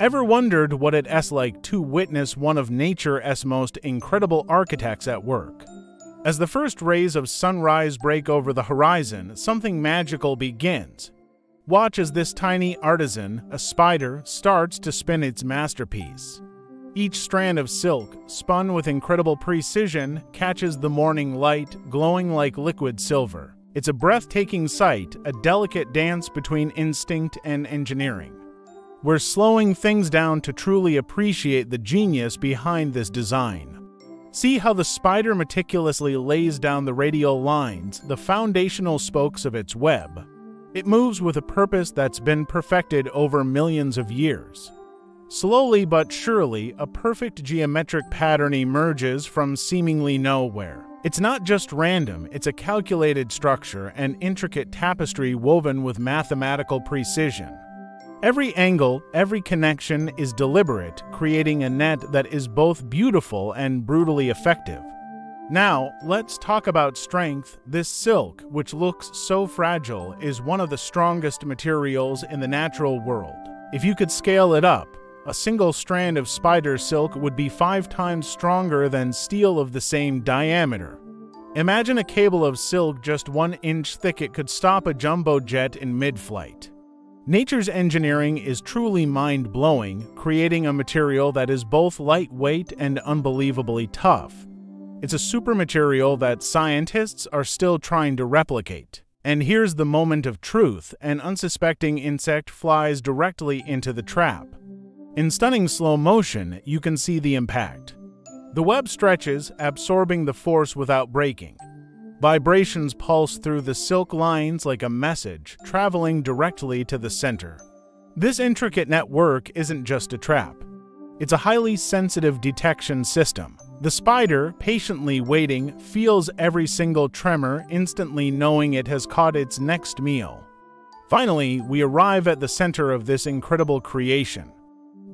Ever wondered what it's like to witness one of nature's most incredible architects at work? As the first rays of sunrise break over the horizon, something magical begins. Watch as this tiny artisan, a spider, starts to spin its masterpiece. Each strand of silk, spun with incredible precision, catches the morning light, glowing like liquid silver. It's a breathtaking sight, a delicate dance between instinct and engineering. We're slowing things down to truly appreciate the genius behind this design. See how the spider meticulously lays down the radial lines, the foundational spokes of its web. It moves with a purpose that's been perfected over millions of years. Slowly but surely, a perfect geometric pattern emerges from seemingly nowhere. It's not just random, it's a calculated structure, an intricate tapestry woven with mathematical precision. Every angle, every connection is deliberate, creating a net that is both beautiful and brutally effective. Now, let's talk about strength. This silk, which looks so fragile, is one of the strongest materials in the natural world. If you could scale it up, a single strand of spider silk would be 5 times stronger than steel of the same diameter. Imagine a cable of silk just 1 inch thick. It could stop a jumbo jet in mid-flight. Nature's engineering is truly mind-blowing, creating a material that is both lightweight and unbelievably tough. It's a supermaterial that scientists are still trying to replicate. And here's the moment of truth: an unsuspecting insect flies directly into the trap. In stunning slow motion, you can see the impact. The web stretches, absorbing the force without breaking. Vibrations pulse through the silk lines like a message, traveling directly to the center. This intricate network isn't just a trap. It's a highly sensitive detection system. The spider, patiently waiting, feels every single tremor, instantly knowing it has caught its next meal. Finally, we arrive at the center of this incredible creation.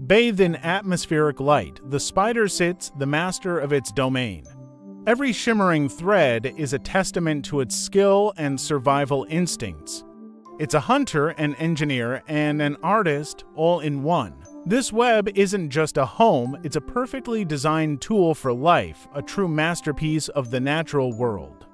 Bathed in atmospheric light, the spider sits, the master of its domain. Every shimmering thread is a testament to its skill and survival instincts. It's a hunter, an engineer, and an artist all in one. This web isn't just a home, it's a perfectly designed tool for life, a true masterpiece of the natural world.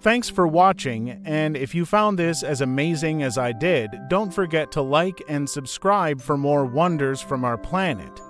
Thanks for watching, and if you found this as amazing as I did, don't forget to like and subscribe for more wonders from our planet.